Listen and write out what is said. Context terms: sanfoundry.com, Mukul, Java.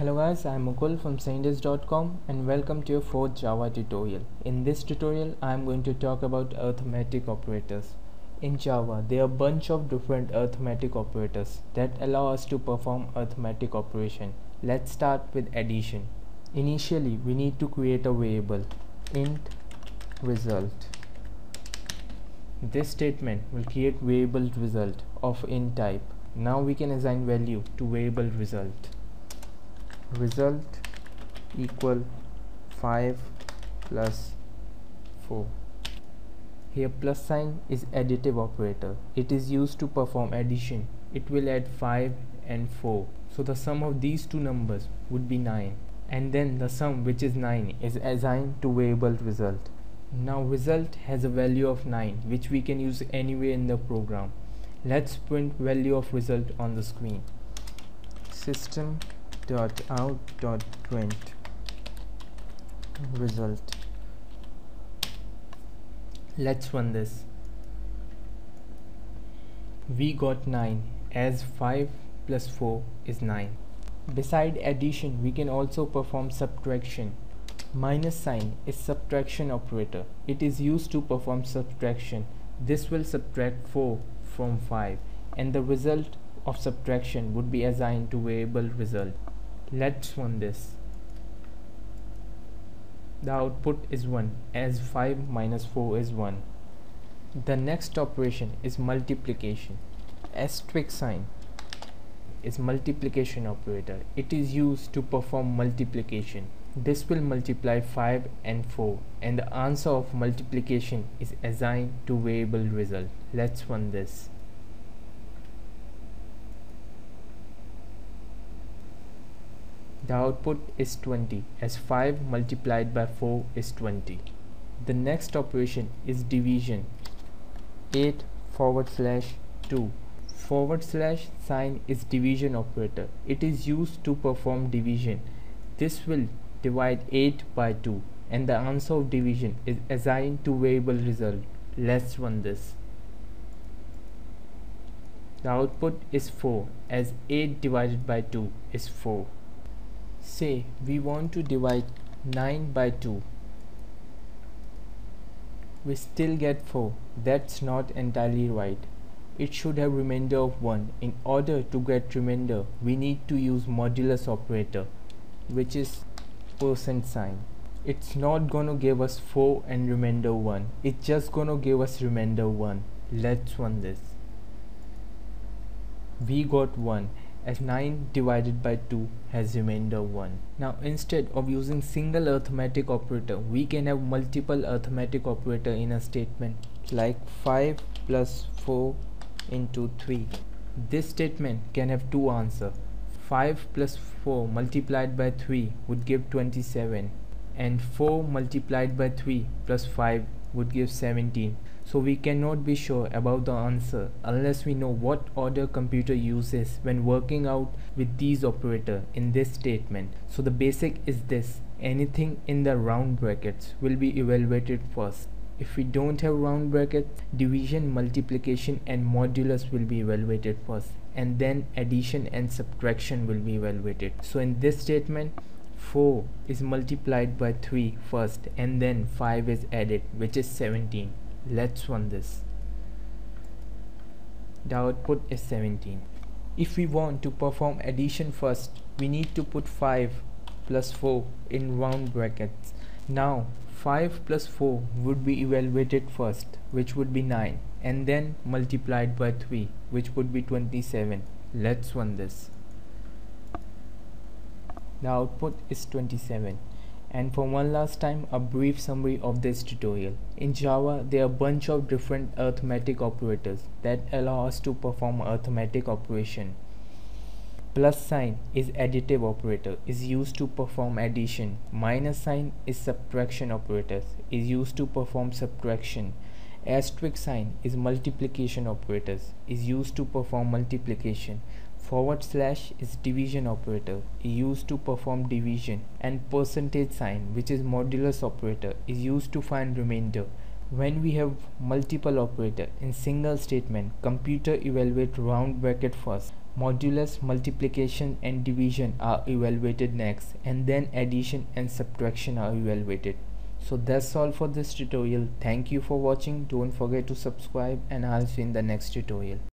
Hello guys, I am Mukul from sanfoundry.com and welcome to your fourth Java tutorial. In this tutorial, I am going to talk about arithmetic operators. In Java, there are a bunch of different arithmetic operators that allow us to perform arithmetic operation. Let's start with addition. Initially, we need to create a variable int result. This statement will create variable result of int type. Now we can assign value to variable result. Result equal 5 plus 4. Here plus sign is additive operator. It is used to perform addition. It will add 5 and 4, so the sum of these two numbers would be 9, and then the sum, which is 9, is assigned to variable result. Now result has a value of 9, which we can use anywhere in the program. Let's print value of result on the screen. System.out.print result. Let's run this. We got 9, as 5 plus 4 is 9. Beside addition, we can also perform subtraction. Minus sign is subtraction operator. It is used to perform subtraction. This will subtract 4 from 5, and the result of subtraction would be assigned to variable result. Let's run this. The output is 1, as 5 minus 4 is 1. The next operation is multiplication. Asterisk sign is multiplication operator. It is used to perform multiplication. This will multiply 5 and 4, and the answer of multiplication is assigned to variable result. Let's run this. The output is 20, as 5 multiplied by 4 is 20. The next operation is division. 8/2. / sign is division operator. It is used to perform division. This will divide 8 by 2, and the answer of division is assigned to variable result. Let's run this. The output is 4, as 8 divided by 2 is 4. Say we want to divide 9 by 2. We still get 4. That's not entirely right. It should have remainder of 1. In order to get remainder, we need to use modulus operator, which is %. It's not gonna give us 4 and remainder 1. It's just gonna give us remainder 1. Let's run this. We got 1, as 9 divided by 2 has remainder 1. Now instead of using single arithmetic operator, we can have multiple arithmetic operator in a statement, like 5 plus 4 into 3. This statement can have two answers. 5 plus 4 multiplied by 3 would give 27, and 4 multiplied by 3 plus 5 would give 17. So we cannot be sure about the answer unless we know what order computer uses when working out with these operators in this statement. So the basic is this: anything in the round brackets will be evaluated first. If we don't have round brackets, division, multiplication and modulus will be evaluated first, and then addition and subtraction will be evaluated. So in this statement, 4 is multiplied by 3 first, and then 5 is added, which is 17. Let's run this. The output is 17. If we want to perform addition first, we need to put 5 plus 4 in round brackets. Now 5 plus 4 would be evaluated first, which would be 9, and then multiplied by 3, which would be 27. Let's run this. The output is 27. And for one last time, a brief summary of this tutorial. In Java, there are a bunch of different arithmetic operators that allow us to perform arithmetic operation. Plus sign is additive operator, is used to perform addition. Minus sign is subtraction operator, is used to perform subtraction. Asterisk sign is multiplication operator, is used to perform multiplication. / is division operator, used to perform division, and % sign, which is modulus operator, is used to find remainder. When we have multiple operator in single statement, computer evaluate round bracket first, modulus, multiplication and division are evaluated next, and then addition and subtraction are evaluated. So that's all for this tutorial. Thank you for watching. Don't forget to subscribe, and I'll see you in the next tutorial.